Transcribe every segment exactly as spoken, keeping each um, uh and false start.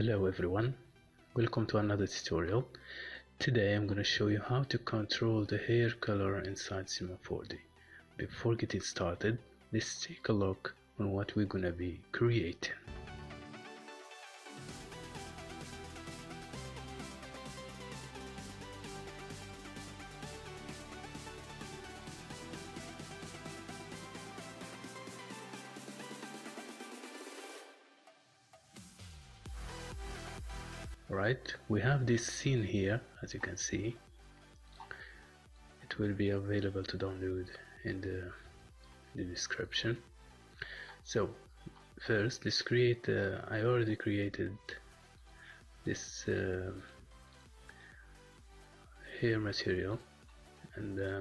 Hello everyone, welcome to another tutorial. Today I'm going to show you how to control the hair color inside Cinema four D. Before getting started, let's take a look on what we're going to be creating. Right, we have this scene here, as you can see. It will be available to download in the, the description. So first let's create uh, I already created this uh, hair material, and uh,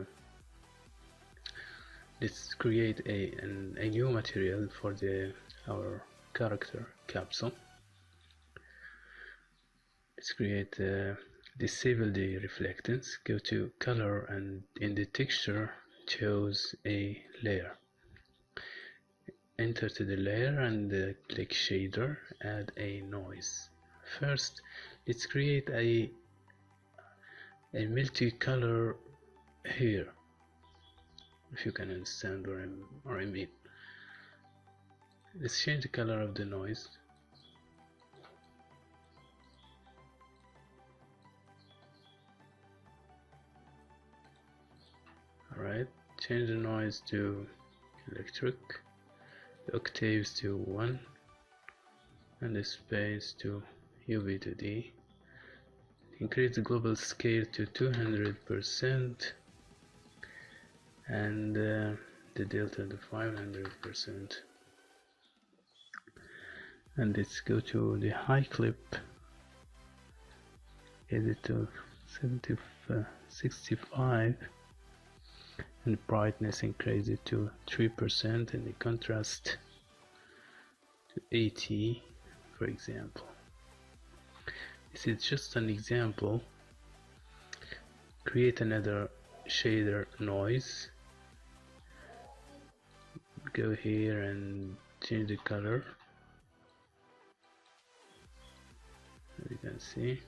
let's create a, an, a new material for the our character capsule. Let's create uh, disable the reflectance, go to color, and in the texture choose a layer, enter to the layer and uh, click shader, add a noise. First let's create a a multi-color here, if you can understand what I'm, what I mean. Let's change the color of the noise. Alright, change the noise to electric, the octaves to one, and the space to U V two D. Increase the global scale to two hundred percent, and uh, the delta to five hundred percent. And let's go to the high clip, edit to sixty-five. And brightness increase it to three percent, and the contrast to eighty, for example. This is just an example. Create another shader noise, go here and change the color, as you can see.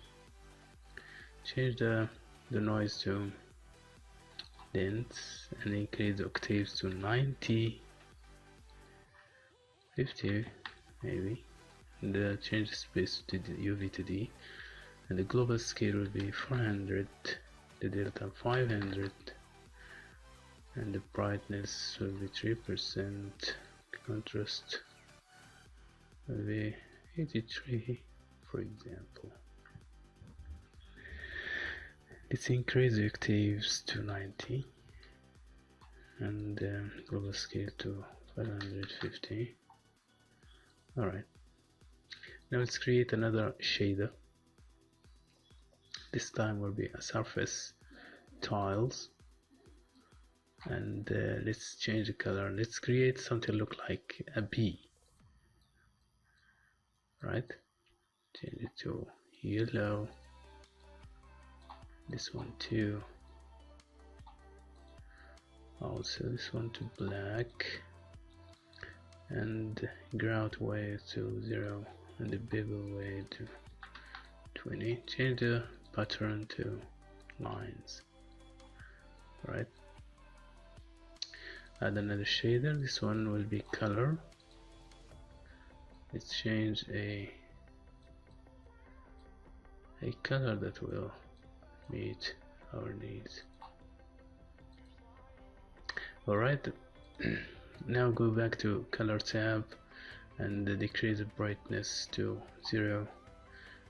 Change the, the noise to dense and increase octaves to ninety, fifty maybe, and uh, change the space to the U V two D, and the global scale will be four hundred, the delta five hundred, and the brightness will be three percent, contrast will be eighty-three, for example. Let's increase the octaves to ninety and um, global scale to five hundred fifty. Alright, now let's create another shader. This time will be a surface tiles, and uh, let's change the color. Let's create something look like a bee. Right, change it to yellow, this one too, also this one to black, and ground weight to zero and the bevel weight to twenty. Change the pattern to lines. Right, add another shader. This one will be color. Let's change a a color that will meet our needs. Alright, now go back to color tab and decrease the brightness to zero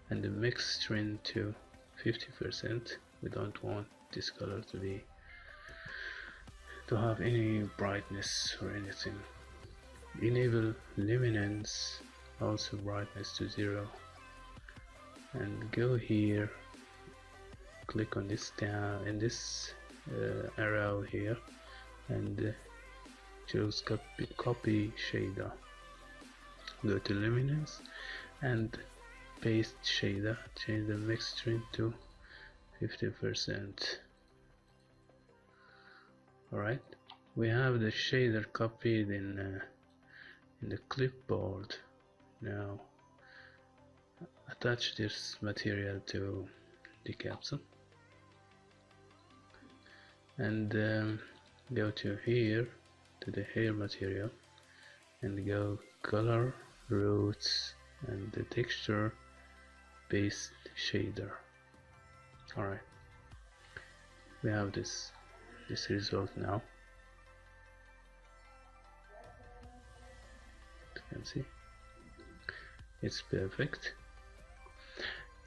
and the mix trend to fifty percent. We don't want this color to be to have any brightness or anything. Enable luminance, also brightness to zero, and go here, click on this down in this uh, arrow here, and uh, choose copy, copy shader, go to luminance and paste shader, change the mix trend to fifty percent. Alright, we have the shader copied in uh, in the clipboard. Now attach this material to the capsule and um, go to here to the hair material and go color, roots, and the texture, paste shader. Alright, we have this this result now. You can see it's perfect.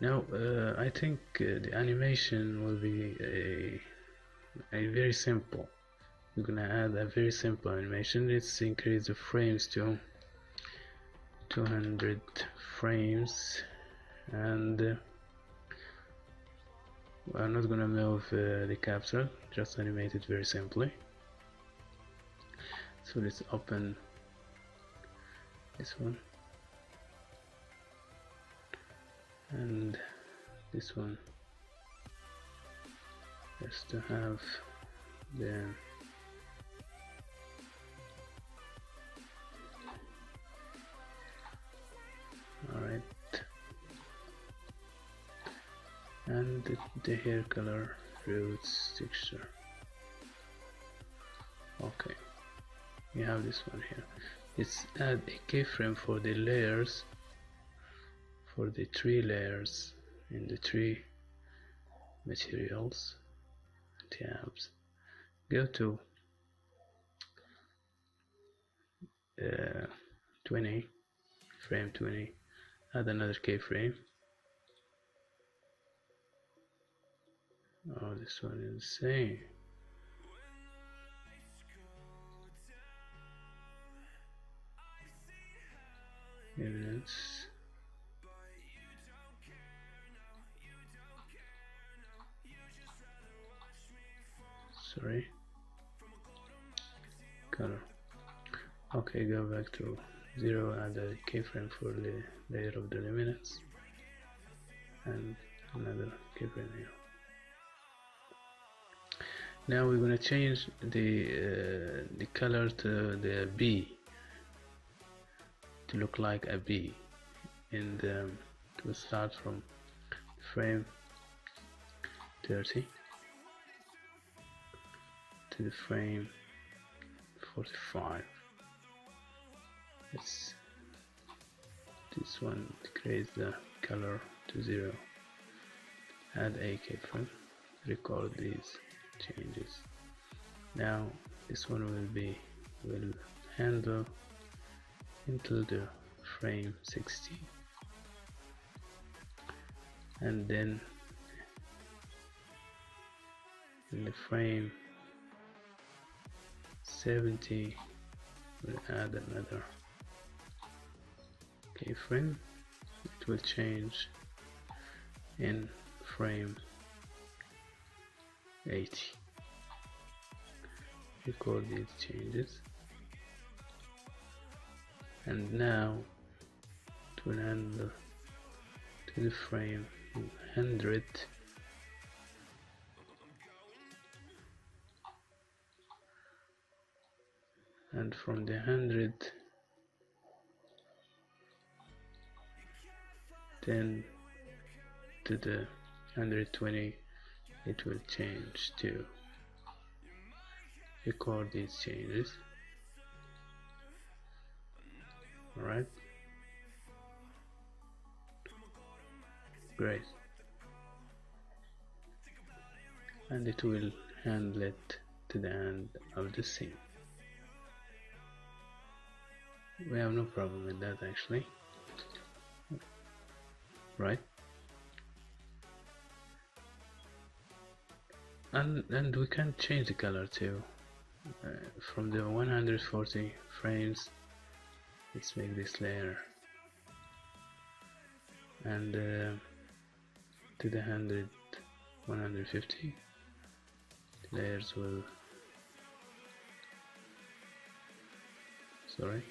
Now uh, I think uh, the animation will be a, a very simple. We're gonna add a very simple animation. Let's increase the frames to two hundred frames, and uh, we're not gonna move uh, the capsule, just animate it very simply. So let's open this one and this one just to have the alright and the, the hair color, roots, texture. Okay, we have this one here. Let's add a keyframe for the layers, for the three layers in the three materials tabs. Go to uh, twenty, frame twenty, add another keyframe. Oh, this one is insane. Evidence. Sorry. Color. Okay, go back to zero, add a keyframe for the layer of the luminance and another keyframe here. Now we're gonna change the uh, the color to the bee, to look like a bee, and um, we'll start from frame thirty to the frame forty-five. Let's this one decrease the color to zero. Add a keyframe. Record these changes. Now this one will be will handle until the frame sixty, and then in the frame seventy we'll add another keyframe. It will change in frame eighty. Record these changes, and now to an end to the frame one hundred, and from the one hundred then to the one hundred twenty it will change to. Record these changes. Alright, great, and it will handle it to the end of the scene. We have no problem with that actually, right? And, and we can change the color too. Uh, from the one hundred forty frames, let's make this layer, and uh, to the one hundred, one hundred fifty layers will sorry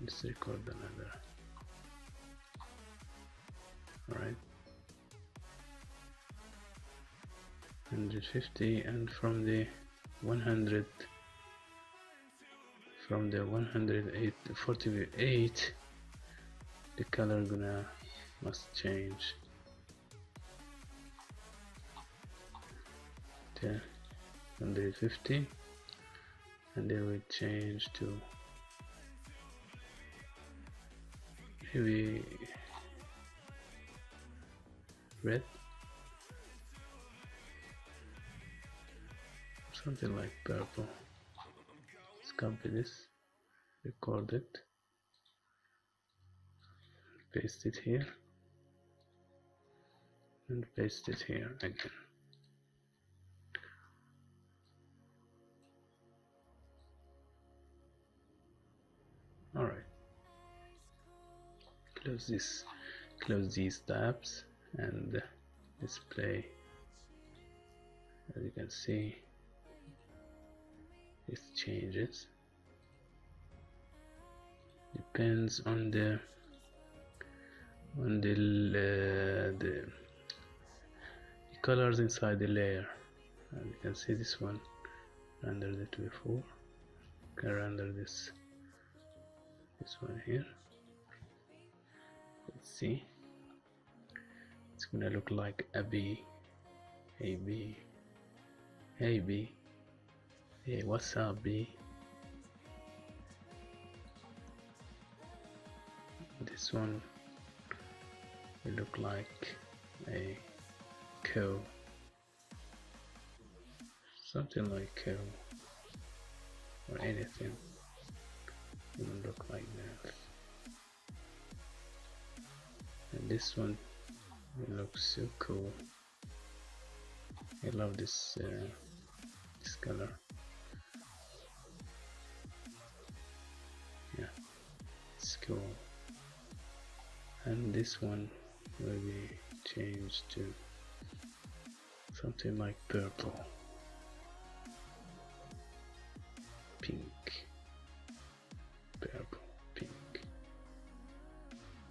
let's record another. Alright, one hundred fifty, and from the one hundred from the one hundred forty-eight, the color gonna must change to one hundred fifty, and then we change to maybe red, something like purple. Let's copy this, record it, paste it here, and paste it here again. All right, close this, close these tabs, and display. As you can see, it changes depends on the on the uh, the colors inside the layer. And you can see this one rendered it before. You can render this this one here. Let's see. It's gonna look like a B, a B, a B. Hey, what's up, B? This one will look like a cow, something like cow or anything. It will look like that, and this one. It looks so cool. I love this uh, this color. Yeah, it's cool. And this one will be changed to something like purple, pink, purple, pink,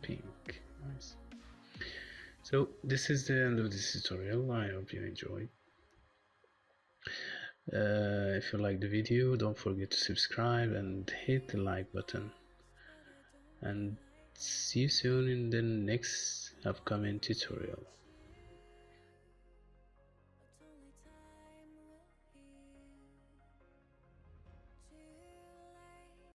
pink. Nice. So this is the end of this tutorial. I hope you enjoyed. Uh, if you like the video, don't forget to subscribe and hit the like button. And see you soon in the next upcoming tutorial.